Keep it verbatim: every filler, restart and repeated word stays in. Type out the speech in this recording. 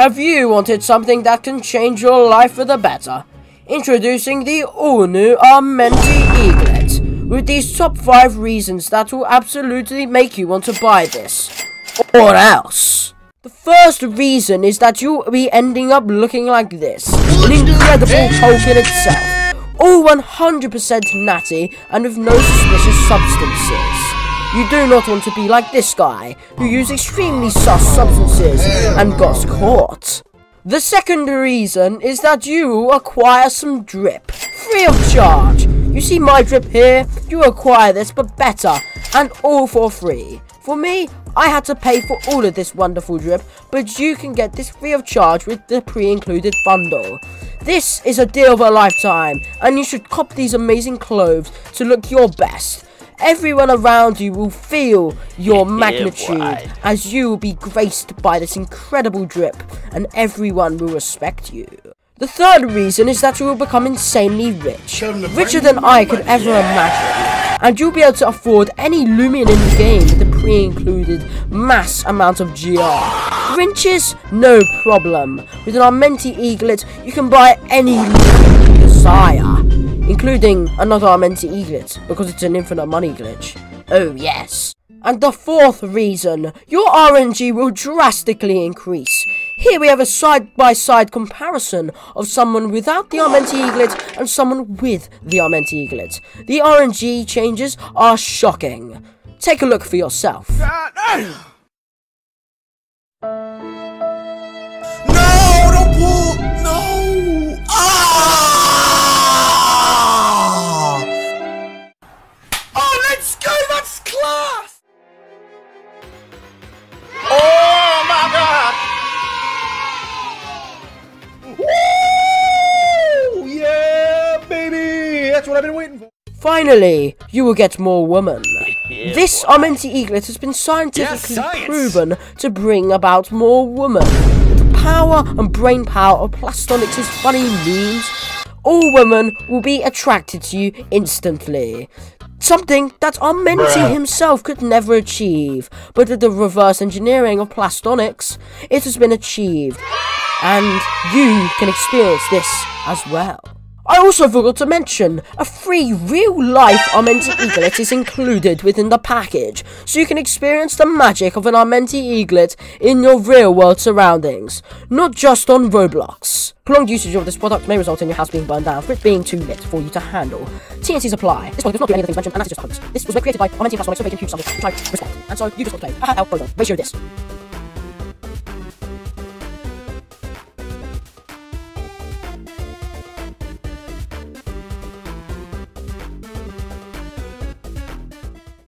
Have you wanted something that can change your life for the better? Introducing the all-new Armenti Eaglit, with these top five reasons that will absolutely make you want to buy this. Or else. The first reason is that you'll be ending up looking like this. An incredible Hulk in itself. All one hundred percent natty and with no suspicious substances. You do not want to be like this guy, who used extremely sus substances and got caught. The second reason is that you acquire some drip, free of charge. You see my drip here? You acquire this, but better, and all for free. For me, I had to pay for all of this wonderful drip, but you can get this free of charge with the pre-included bundle. This is a deal of a lifetime, and you should cop these amazing clothes to look your best. Everyone around you will feel your yeah, magnitude boy. As you will be graced by this incredible drip and everyone will respect you. The third reason is that you will become insanely rich, richer than I could ever yeah. imagine, and you'll be able to afford any Lumion in the game with the pre-included mass amount of G R. Riches? No problem. With an Armenti Eaglit, you can buy any Lumion you desire. Including another Armenti Eaglit, because it's an infinite money glitch. Oh yes. And the fourth reason, your R N G will drastically increase. Here we have a side-by-side comparison of someone without the Armenti Eaglit and someone with the Armenti Eaglit. The R N G changes are shocking. Take a look for yourself. God, no! What I've been waiting for. Finally, you will get more women. Yeah, this boy. Armenti Eaglit has been scientifically yeah, proven to bring about more women. With the power and brain power of Plastonics' funny memes, all women will be attracted to you instantly. Something that Armenti himself could never achieve, but with the reverse engineering of Plastonics, it has been achieved. And you can experience this as well. I also forgot to mention, a free real-life Armenti Eaglit is included within the package, so you can experience the magic of an Armenti Eaglit in your real-world surroundings, not just on Roblox. Prolonged usage of this product may result in your house being burned down for it being too lit for you to handle. T N Cs apply. This product does not do any of the things mentioned, and that is just a hoax. This was created by Armenti and Plastonics, so they can huge sums, which I respect. And so, you just want to play. Ratio this.